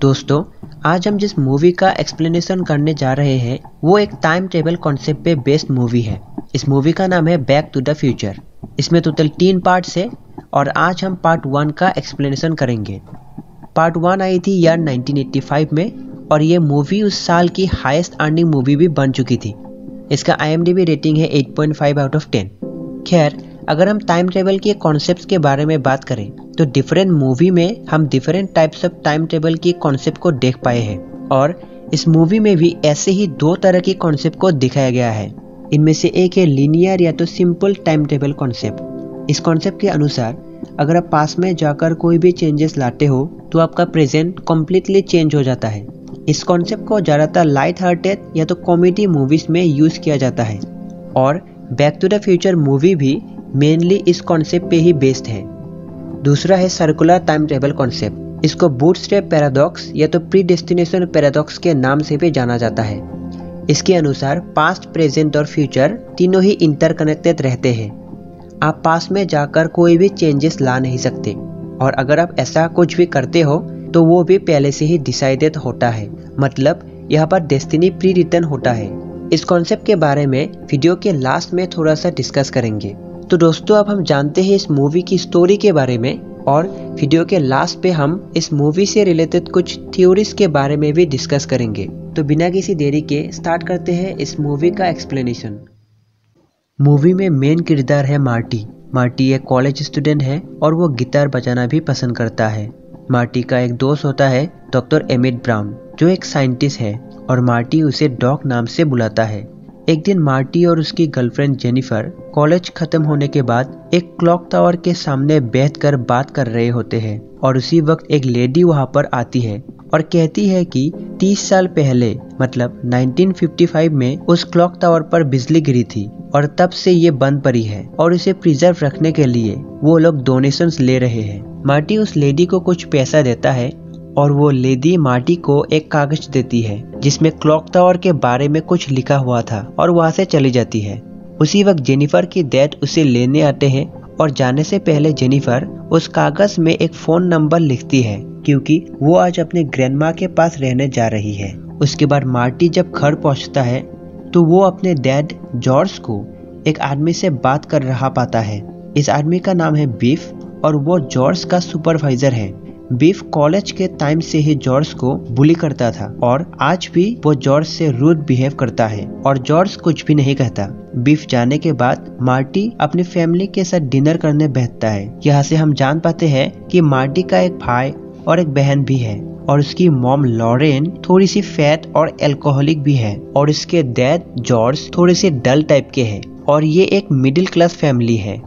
दोस्तों आज हम जिस मूवी का एक्सप्लेनेशन करने जा रहे हैं वो एक टाइम ट्रेवल कॉन्सेप्ट पे बेस्ड मूवी है। इस मूवी का नाम है बैक टू द फ्यूचर। इसमें टोटल 3 पार्ट्स है और आज हम पार्ट 1 का एक्सप्लेनेशन करेंगे। पार्ट 1 आई थी ईयर 1985 में और ये मूवी उस साल की हाईएस्ट अर्निंग मूवी भी बन चुकी थी। इसका IMDb रेटिंग है 8.5/10। खैर अगर हम टाइम ट्रेवल के कॉन्सेप्ट्स के बारे में बात करें तो डिफरेंट मूवी में हम different types of time travel के कॉन्सेप्ट को देख पाए हैं और इस मूवी में भी ऐसे ही 2 तरह के कॉन्सेप्ट को दिखाया गया है। इनमें से एक है लीनियर या तो सिंपल टाइम ट्रेवल कॉन्सेप्ट। इस कॉन्सेप्ट के अनुसार अगर आप पास में जाकर कोई भी चेंजेस लाते हो तो आपका प्रेजेंट कम्प्लीटली चेंज हो जाता है। इस कॉन्सेप्ट को ज़्यादातर लाइट हार्टेड या तो कॉमेडी मूवीज़ में यूज़ किया जाता है और back to the future movie भी मेनली इस कॉन्सेप्ट पे ही बेस्ड है। दूसरा है सर्कुलर टाइम ट्रेवल कॉन्सेप्ट। इसको बूटस्ट्रैप पैराडॉक्स या तो प्रीडेस्टिनेशन पैराडॉक्स के नाम से भी जाना जाता है। इसके अनुसार पास्ट, प्रेजेंट और फ्यूचर तीनों ही इंटरकनेक्टेड रहते हैं। आप पास्ट में जाकर कोई भी चेंजेस ला नहीं सकते और अगर आप ऐसा कुछ भी करते हो तो वो भी पहले से ही डिसाइडेड होता है, मतलब यहाँ पर डेस्टिनी प्री रिटर्न होता है। इस कॉन्सेप्ट के बारे में वीडियो के लास्ट में थोड़ा सा डिस्कस करेंगे। तो दोस्तों अब हम जानते हैं इस मूवी की स्टोरी के बारे में और वीडियो के लास्ट पे हम इस मूवी से रिलेटेड कुछ थ्योरीज के बारे में भी डिस्कस करेंगे। तो बिना किसी देरी के स्टार्ट करते हैं इस मूवी का एक्सप्लेनेशन। मूवी में मेन किरदार है मार्टी एक कॉलेज स्टूडेंट है और वो गिटार बजाना भी पसंद करता है। मार्टी का एक दोस्त होता है डॉक्टर एमिट ब्राउन जो एक साइंटिस्ट है और मार्टी उसे डॉक नाम से बुलाता है। एक दिन मार्टी और उसकी गर्लफ्रेंड जेनिफर कॉलेज खत्म होने के बाद एक क्लॉक टावर के सामने बैठकर बात कर रहे होते हैं और उसी वक्त एक लेडी वहां पर आती है और कहती है कि 30 साल पहले मतलब 1955 में उस क्लॉक टावर पर बिजली गिरी थी और तब से ये बंद पड़ी है और इसे प्रिजर्व रखने के लिए वो लोग डोनेशंस ले रहे हैं। मार्टी उस लेडी को कुछ पैसा देता है और वो लेडी मार्टी को एक कागज देती है जिसमें क्लॉक टावर के बारे में कुछ लिखा हुआ था और वहाँ से चली जाती है। उसी वक्त जेनिफर की डैड उसे लेने आते हैं और जाने से पहले जेनिफर उस कागज में एक फोन नंबर लिखती है क्योंकि वो आज अपने ग्रैंडमा के पास रहने जा रही है। उसके बाद मार्टी जब घर पहुँचता है तो वो अपने डैड जॉर्ज को एक आदमी से बात कर रहा पाता है। इस आदमी का नाम है बीफ और वो जॉर्ज का सुपरवाइजर है। बीफ कॉलेज के टाइम से ही जॉर्ज को बुली करता था और आज भी वो जॉर्ज से रूड बिहेव करता है और जॉर्ज कुछ भी नहीं कहता। बीफ जाने के बाद मार्टी अपनी फैमिली के साथ डिनर करने बैठता है। यहाँ से हम जान पाते हैं कि मार्टी का एक भाई और एक बहन भी है और उसकी मॉम लॉरेन थोड़ी सी फैट और एल्कोहलिक भी है और उसके डैड जॉर्ज थोड़े से डल टाइप के हैं और ये एक मिडिल क्लास फैमिली है।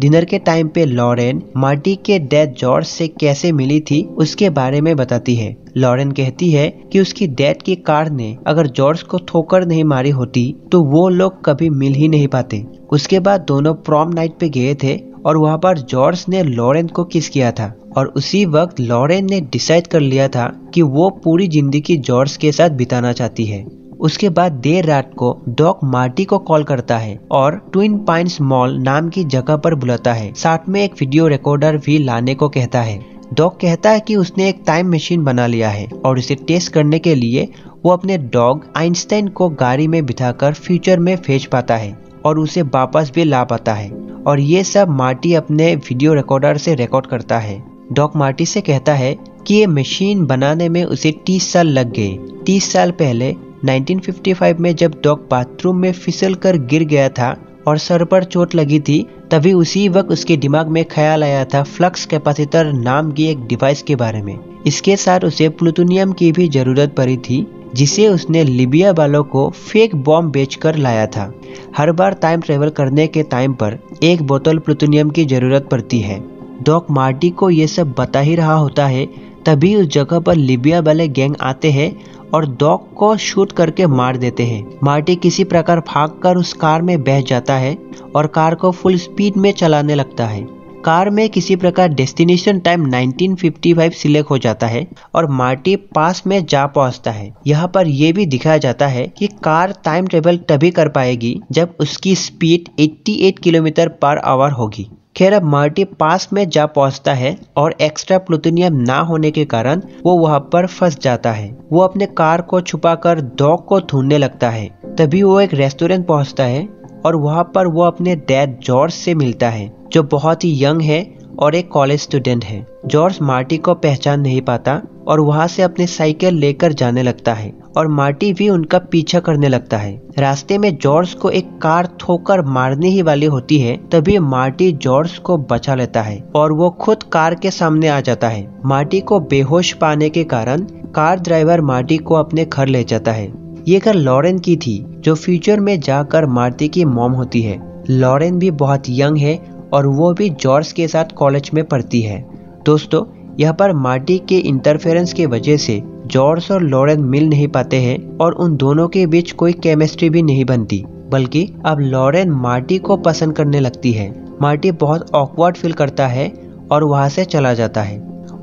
डिनर के टाइम पे लॉरेन मार्टी के डैड जॉर्ज से कैसे मिली थी उसके बारे में बताती है। लॉरेन कहती है कि उसकी डैड की कार ने अगर जॉर्ज को ठोकर नहीं मारी होती तो वो लोग कभी मिल ही नहीं पाते। उसके बाद दोनों प्रॉम नाइट पे गए थे और वहाँ पर जॉर्ज ने लॉरेन को किस किया था और उसी वक्त लॉरेन ने डिसाइड कर लिया था कि वो पूरी जिंदगी जॉर्ज के साथ बिताना चाहती है। उसके बाद देर रात को डॉक मार्टी को कॉल करता है और ट्विन पाइन्स मॉल नाम की जगह पर बुलाता है। साथ में एक वीडियो रिकॉर्डर भी लाने को कहता है। डॉक कहता है कि उसने एक टाइम मशीन बना लिया है और इसे टेस्ट करने के लिए वो अपने डॉग आइंस्टाइन को गाड़ी में बिठाकर फ्यूचर में भेज पाता है और उसे वापस भी ला पाता है और ये सब मार्टी अपने वीडियो रिकॉर्डर से रिकॉर्ड करता है। डॉक मार्टी से कहता है कि ये मशीन बनाने में उसे 30 साल लग गए। 30 साल पहले 1955 में जब डॉक बाथरूम में फिसलकर गिर गया था और सर पर चोट लगी थी तभी उसी वक्त उसके दिमाग में ख्याल आया था फ्लक्स कैपेसिटर नाम की एक डिवाइस के बारे में। इसके साथ उसे प्लूटोनियम की भी जरूरत पड़ी थी जिसे उसने लीबिया वालों को फेक बॉम्ब बेचकर लाया था। हर बार टाइम ट्रेवल करने के टाइम पर एक बोतल प्लूटोनियम की जरूरत पड़ती है। डॉक मार्टी को ये सब बता ही रहा होता है तभी उस जगह पर लीबिया वाले गैंग आते हैं और डॉक को शूट करके मार देते हैं। मार्टी किसी प्रकार भागकर उस कार में बैठ जाता है और कार को फुल स्पीड में चलाने लगता है। कार में किसी प्रकार डेस्टिनेशन टाइम 1955 सिलेक्ट हो जाता है और मार्टी पास में जा पहुंचता है। यहाँ पर यह भी दिखाया जाता है कि कार टाइम ट्रेवल तभी कर पाएगी जब उसकी स्पीड 88 किलोमीटर पर आवर होगी। खैर अब मार्टी पास में जा पहुंचता है और एक्स्ट्रा प्लूटोनियम ना होने के कारण वो वहाँ पर फंस जाता है। वो अपने कार को छुपाकर डॉक को ढूंढने लगता है। तभी वो एक रेस्टोरेंट पहुंचता है और वहाँ पर वो अपने डैड जॉर्ज से मिलता है जो बहुत ही यंग है और एक कॉलेज स्टूडेंट है। जॉर्ज मार्टी को पहचान नहीं पाता और वहाँ से अपनी साइकिल लेकर जाने लगता है और मार्टी भी उनका पीछा करने लगता है। रास्ते में जॉर्ज को एक कार ठोकर मारने ही वाली होती है, तभी मार्टी जॉर्ज को बचा लेता है और वो खुद कार के सामने आ जाता है। मार्टी को बेहोश पाने के कारण कार ड्राइवर मार्टी को अपने घर ले जाता है। ये कार लॉरेन की थी जो फ्यूचर में जाकर मार्टी की मॉम होती है। लॉरेन भी बहुत यंग है और वो भी जॉर्ज के साथ कॉलेज में पढ़ती है। दोस्तों यहाँ पर मार्टी के इंटरफेरेंस की वजह से जॉर्ज और लॉरेन मिल नहीं पाते हैं और उन दोनों के बीच कोई केमिस्ट्री भी नहीं बनती, बल्कि अब लॉरेन मार्टी को पसंद करने लगती है। मार्टी बहुत ऑकवर्ड फील करता है और वहाँ से चला जाता है।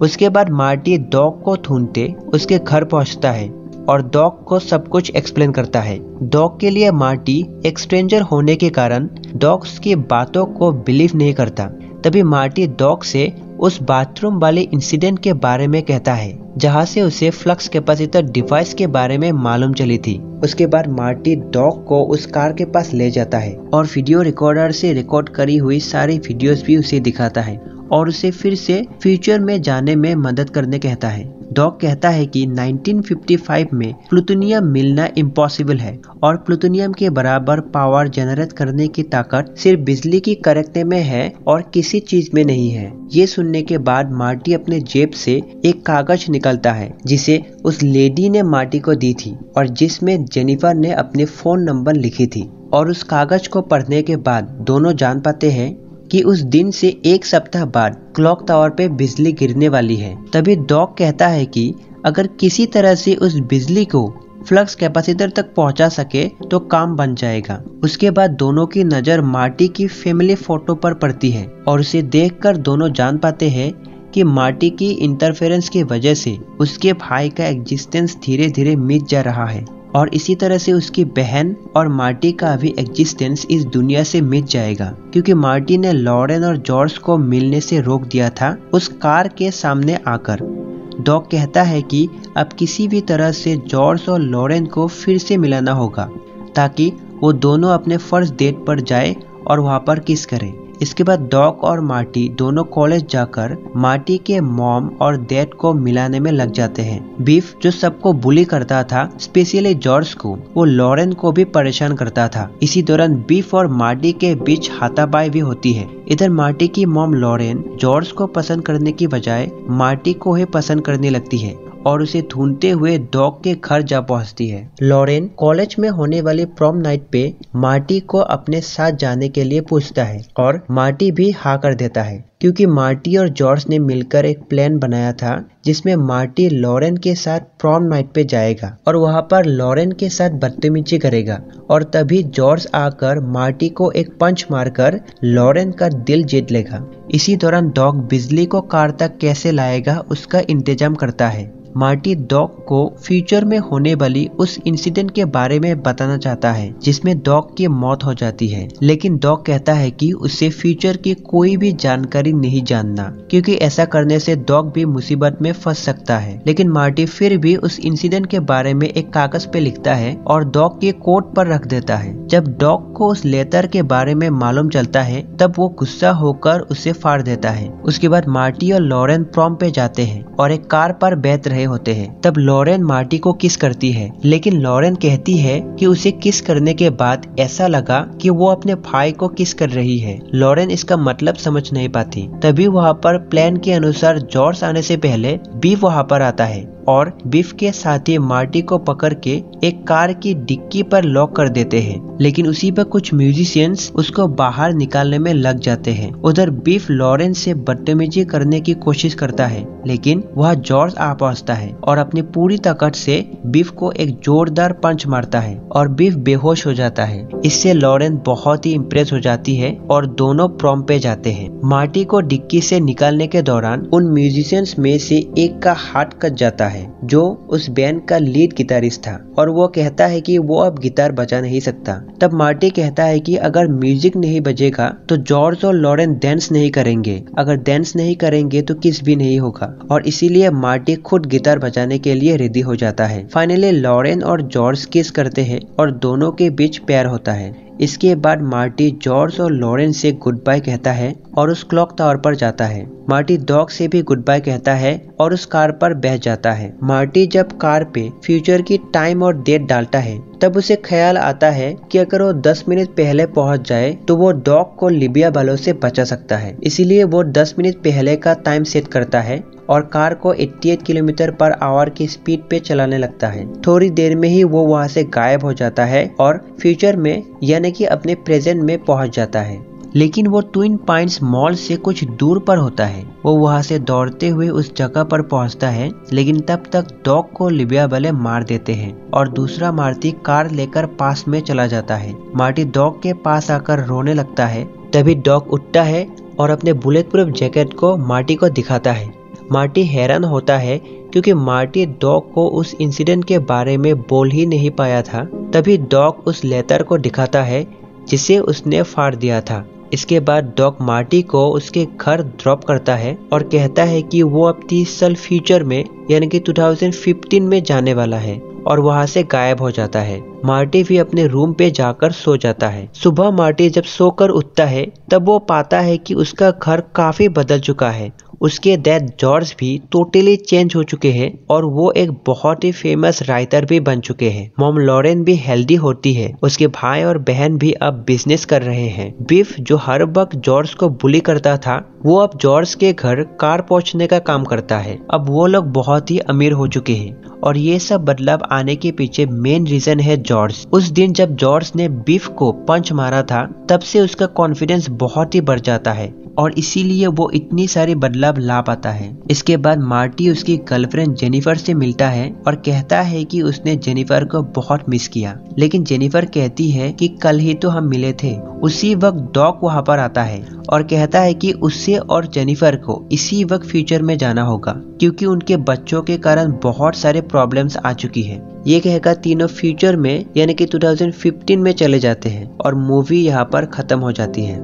उसके बाद मार्टी डॉक को ढूंढते उसके घर पहुँचता है और डॉक को सब कुछ एक्सप्लेन करता है। डॉक के लिए मार्टी एक स्ट्रेंजर होने के कारण डॉक की बातों को बिलीव नहीं करता। तभी मार्टी डॉक से उस बाथरूम वाले इंसिडेंट के बारे में कहता है जहाँ से उसे फ्लक्स कैपेसिटर डिवाइस के बारे में मालूम चली थी। उसके बाद मार्टी डॉक को उस कार के पास ले जाता है और वीडियो रिकॉर्डर से रिकॉर्ड करी हुई सारी वीडियोस भी उसे दिखाता है और उसे फिर से फ्यूचर में जाने में मदद करने कहता है। डॉक कहता है कि 1955 में प्लूटोनियम मिलना इम्पॉसिबल है और प्लूटोनियम के बराबर पावर जनरेट करने की ताकत सिर्फ बिजली की करेक्टने में है और किसी चीज में नहीं है। ये सुनने के बाद मार्टी अपने जेब से एक कागज निकलता है जिसे उस लेडी ने मार्टी को दी थी और जिसमें जेनिफर ने अपने फोन नंबर लिखी थी। और उस कागज को पढ़ने के बाद दोनों जान पाते हैं कि उस दिन से एक सप्ताह बाद क्लॉक टावर पे बिजली गिरने वाली है। तभी डॉक कहता है कि अगर किसी तरह से उस बिजली को फ्लक्स कैपेसिटर तक पहुंचा सके तो काम बन जाएगा। उसके बाद दोनों की नज़र मार्टी की फैमिली फोटो पर पड़ती है और उसे देखकर दोनों जान पाते हैं कि मार्टी की इंटरफेरेंस की वजह से उसके भाई का एग्जिस्टेंस धीरे धीरे मिट जा रहा है और इसी तरह से उसकी बहन और मार्टी का भी एग्जिस्टेंस इस दुनिया से मिट जाएगा, क्योंकि मार्टी ने लॉरेन और जॉर्ज को मिलने से रोक दिया था उस कार के सामने आकर। डॉक कहता है कि अब किसी भी तरह से जॉर्ज और लॉरेन को फिर से मिलाना होगा ताकि वो दोनों अपने फर्स्ट डेट पर जाए और वहाँ पर किस करें। इसके बाद डॉक और मार्टी दोनों कॉलेज जाकर मार्टी के मॉम और डैड को मिलाने में लग जाते हैं। बीफ जो सबको बुली करता था, स्पेशली जॉर्ज को, वो लॉरेन को भी परेशान करता था। इसी दौरान बीफ और मार्टी के बीच हाथापाई भी होती है। इधर मार्टी की मॉम लॉरेन जॉर्ज को पसंद करने की बजाय मार्टी को ही पसंद करने लगती है और उसे ढूंढते हुए डॉक के घर जा पहुंचती है। लॉरेन कॉलेज में होने वाली प्रॉम नाइट पे मार्टी को अपने साथ जाने के लिए पूछता है और मार्टी भी हाँ कर देता है, क्योंकि मार्टी और जॉर्ज ने मिलकर एक प्लान बनाया था जिसमें मार्टी लॉरेन के साथ प्रॉम नाइट पे जाएगा और वहाँ पर लॉरेन के साथ बदतमीजी करेगा और तभी जॉर्ज आकर मार्टी को एक पंच मारकर लॉरेन का दिल जीत लेगा। इसी दौरान डॉक बिजली को कार तक कैसे लाएगा उसका इंतजाम करता है। मार्टी डॉक को फ्यूचर में होने वाली उस इंसिडेंट के बारे में बताना चाहता है जिसमें डॉक की मौत हो जाती है, लेकिन डॉक कहता है कि उसे फ्यूचर की कोई भी जानकारी नहीं जानना, क्योंकि ऐसा करने से डॉक भी मुसीबत में फंस सकता है। लेकिन मार्टी फिर भी उस इंसिडेंट के बारे में एक कागज पे लिखता है और डॉक के कोट पर रख देता है। जब डॉक को उस लेटर के बारे में मालूम चलता है तब वो गुस्सा होकर उसे फाड़ देता है। उसके बाद मार्टी और लॉरेन प्रॉम पे जाते हैं और एक कार पर बैठ होते हैं। तब लॉरेन मार्टी को किस करती है, लेकिन लॉरेन कहती है कि उसे किस करने के बाद ऐसा लगा कि वो अपने भाई को किस कर रही है। लॉरेन इसका मतलब समझ नहीं पाती। तभी वहाँ पर प्लान के अनुसार जॉर्ज आने से पहले बीफ वहाँ पर आता है और बीफ के साथी मार्टी को पकड़ के एक कार की डिक्की पर लॉक कर देते हैं, लेकिन उसी पर कुछ म्यूजिशियंस उसको बाहर निकालने में लग जाते हैं। उधर बीफ लॉरेन से बदतमीजी करने की कोशिश करता है, लेकिन वहाँ जॉर्ज आ पहुँचता है और अपनी पूरी ताकत से बीफ को एक जोरदार पंच मारता है और बीफ बेहोश हो जाता है। इससे लॉरेन बहुत ही इम्प्रेस हो जाती है और दोनों प्रॉम पे जाते हैं। मार्टी को डिक्की से निकालने के दौरान उन म्यूजिशियंस में से एक का हाथ कट जाता है जो उस बैंड का लीड गिटारिस्ट था, और वो कहता है कि वो अब गिटार बजा नहीं सकता। तब मार्टी कहता है कि अगर म्यूजिक नहीं बजेगा तो जॉर्ज और लॉरेन डांस नहीं करेंगे, अगर डांस नहीं करेंगे तो किस भी नहीं होगा, और इसीलिए मार्टी खुद गिटार बजाने के लिए रेडी हो जाता है। फाइनली लॉरेन और जॉर्ज किस करते हैं और दोनों के बीच प्यार होता है। इसके बाद मार्टी जॉर्ज और लॉरेन से गुड बाय कहता है और उस क्लॉक टावर पर जाता है। मार्टी डॉक से भी गुड बाय कहता है और उस कार पर बैठ जाता है। मार्टी जब कार पे फ्यूचर की टाइम और डेट डालता है तब उसे ख्याल आता है कि अगर वो 10 मिनट पहले पहुंच जाए तो वो डॉक को लीबिया वालों से बचा सकता है। इसीलिए वो 10 मिनट पहले का टाइम सेट करता है और कार को 88 किलोमीटर पर आवर की स्पीड पे चलाने लगता है। थोड़ी देर में ही वो वहाँ से गायब हो जाता है और फ्यूचर में यानी कि अपने प्रेजेंट में पहुँच जाता है, लेकिन वो ट्विन पाइन्स मॉल से कुछ दूर पर होता है। वो वहाँ से दौड़ते हुए उस जगह पर पहुँचता है, लेकिन तब तक डॉग को लिबिया वाले मार देते हैं और दूसरा मार्टी कार लेकर पास में चला जाता है। मार्टी डॉग के पास आकर रोने लगता है। तभी डॉग उठता है और अपने बुलेट प्रूफ जैकेट को मार्टी को दिखाता है। मार्टी हैरान होता है क्योंकि मार्टी डॉग को उस इंसिडेंट के बारे में बोल ही नहीं पाया था। तभी डॉग उस लेटर को दिखाता है जिसे उसने फाड़ दिया था। इसके बाद डॉग मार्टी को उसके घर ड्रॉप करता है और कहता है कि वो अब 30 साल फ्यूचर में यानी कि 2015 में जाने वाला है, और वहाँ से गायब हो जाता है। मार्टी भी अपने रूम पे जाकर सो जाता है। सुबह मार्टी जब सोकर उठता है तब वो पाता है कि उसका घर काफी बदल चुका है। उसके डैड जॉर्ज भी टोटली चेंज हो चुके हैं और वो एक बहुत ही फेमस राइटर भी बन चुके हैं। मॉम लॉरेन भी हेल्दी होती है। उसके भाई और बहन भी अब बिजनेस कर रहे हैं। बिफ जो हर वक्त जॉर्ज को बुली करता था वो अब जॉर्ज के घर कार पहुंचने का काम करता है। अब वो लोग बहुत ही अमीर हो चुके हैं, और ये सब बदलाव आने के पीछे मेन रीजन है जॉर्ज। उस दिन जब जॉर्ज ने बिफ को पंच मारा था तब से उसका कॉन्फिडेंस बहुत ही बढ़ जाता है और इसीलिए वो इतनी सारी बदलाव ला पाता है। इसके बाद मार्टी उसकी गर्लफ्रेंड जेनिफर से मिलता है और कहता है कि उसने जेनिफर को बहुत मिस किया, लेकिन जेनिफर कहती है कि कल ही तो हम मिले थे। उसी वक्त डॉक वहाँ पर आता है और कहता है कि उससे और जेनिफर को इसी वक्त फ्यूचर में जाना होगा क्योंकि उनके बच्चों के कारण बहुत सारे प्रॉब्लम्स आ चुकी है। ये कहकर तीनों फ्यूचर में यानी कि 2015 में चले जाते हैं और मूवी यहाँ पर खत्म हो जाती है।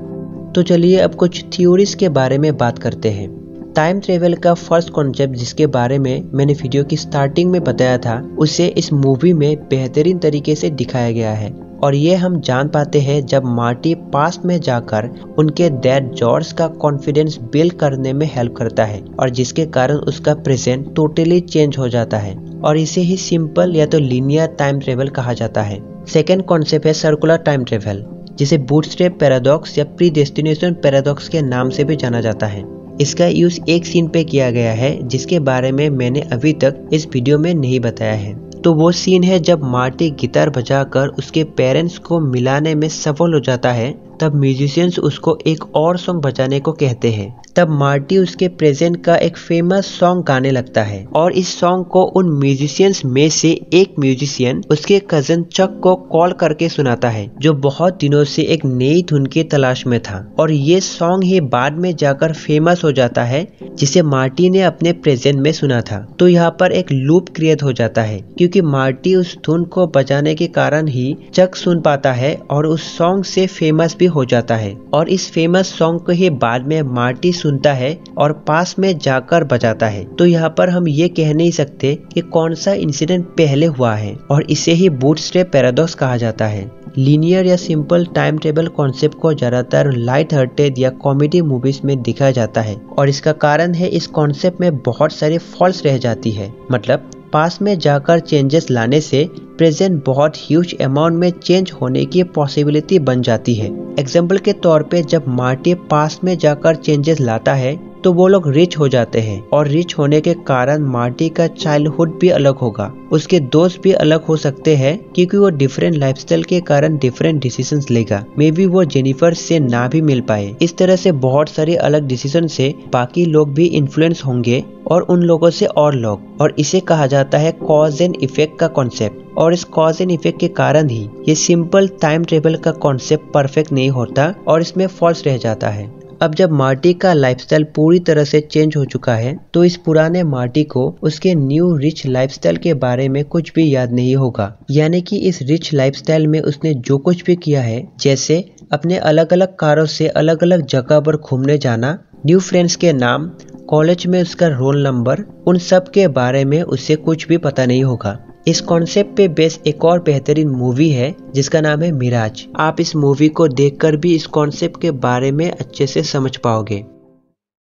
तो चलिए अब कुछ थ्योरीज के बारे में बात करते हैं। टाइम ट्रेवल का फर्स्ट कॉन्सेप्ट जिसके बारे में मैंने वीडियो की स्टार्टिंग में बताया था उसे इस मूवी में बेहतरीन तरीके से दिखाया गया है, और ये हम जान पाते हैं जब मार्टी पास्ट में जाकर उनके डैड जॉर्ज का कॉन्फिडेंस बिल्ड करने में हेल्प करता है, और जिसके कारण उसका प्रेजेंट टोटली चेंज हो जाता है, और इसे ही सिंपल या तो लीनियर टाइम ट्रेवल कहा जाता है। सेकेंड कॉन्सेप्ट है सर्कुलर टाइम ट्रेवल जिसे बूटस्ट्रैप पैराडॉक्स या प्रीडेस्टिनेशन पैराडॉक्स के नाम से भी जाना जाता है। इसका यूज एक सीन पे किया गया है जिसके बारे में मैंने अभी तक इस वीडियो में नहीं बताया है। तो वो सीन है जब मार्टी गिटार बजाकर उसके पेरेंट्स को मिलाने में सफल हो जाता है। तब म्यूजिशियंस उसको एक और सॉन्ग बजाने को कहते हैं। तब मार्टी उसके प्रेजेंट का एक फेमस सॉन्ग गाने लगता है, और इस सॉन्ग को उन म्यूजिशियंस में से एक म्यूजिशियन उसके कजन चक को कॉल करके सुनाता है जो बहुत दिनों से एक नई धुन की तलाश में था, और ये सॉन्ग ही बाद में जाकर फेमस हो जाता है जिसे मार्टी ने अपने प्रेजेंट में सुना था। तो यहाँ पर एक लूप क्रिएट हो जाता है क्योंकि मार्टी उस धुन को बजाने के कारण ही चक सुन पाता है और उस सॉन्ग से फेमस हो जाता है, और इस फेमस सॉन्ग को ही बाद में मार्टी सुनता है और पास में जाकर बजाता है। तो यहाँ पर हम ये कह नहीं सकते कि कौन सा इंसिडेंट पहले हुआ है, और इसे ही बूटस्ट्रैप पैराडॉक्स कहा जाता है। लीनियर या सिंपल टाइम टेबल कॉन्सेप्ट को ज्यादातर लाइट हार्टेड या कॉमेडी मूवीज में दिखाया जाता है, और इसका कारण है इस कॉन्सेप्ट में बहुत सारी फॉल्ट्स रह जाती है। मतलब पास में जाकर चेंजेस लाने से प्रेजेंट बहुत ह्यूज अमाउंट में चेंज होने की पॉसिबिलिटी बन जाती है। एग्जाम्पल के तौर पे जब मार्टी पास में जाकर चेंजेस लाता है तो वो लोग रिच हो जाते हैं, और रिच होने के कारण मार्टी का चाइल्डहुड भी अलग होगा, उसके दोस्त भी अलग हो सकते हैं क्योंकि वो डिफरेंट लाइफस्टाइल के कारण डिफरेंट डिसीजंस लेगा। मे बी वो जेनिफर से ना भी मिल पाए। इस तरह से बहुत सारे अलग डिसीजन से बाकी लोग भी इन्फ्लुएंस होंगे, और उन लोगों से और लोग, और इसे कहा जाता है कॉज एंड इफेक्ट का कॉन्सेप्ट। और इस कॉज एंड इफेक्ट के कारण ही ये सिंपल टाइम ट्रेवल का कॉन्सेप्ट परफेक्ट नहीं होता और इसमें फॉल्स रह जाता है। अब जब मार्टी का लाइफस्टाइल पूरी तरह से चेंज हो चुका है तो इस पुराने मार्टी को उसके न्यू रिच लाइफस्टाइल के बारे में कुछ भी याद नहीं होगा। यानी कि इस रिच लाइफस्टाइल में उसने जो कुछ भी किया है, जैसे अपने अलग अलग कारों से अलग अलग जगह पर घूमने जाना, न्यू फ्रेंड्स के नाम, कॉलेज में उसका रोल नंबर, उन सब के बारे में उससे कुछ भी पता नहीं होगा। इस कॉन्सेप्ट पे बेस एक और बेहतरीन मूवी है जिसका नाम है मिराज। आप इस मूवी को देखकर भी इस कॉन्सेप्ट के बारे में अच्छे से समझ पाओगे।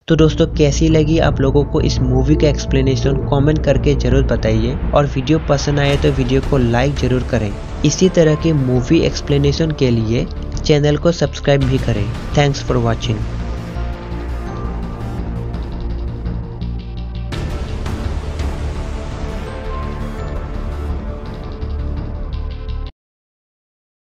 तो दोस्तों, कैसी लगी आप लोगों को इस मूवी का एक्सप्लेनेशन कमेंट करके जरूर बताइए, और वीडियो पसंद आए तो वीडियो को लाइक जरूर करें। इसी तरह की मूवी एक्सप्लेनेशन के लिए चैनल को सब्सक्राइब भी करें। Thanks for watching.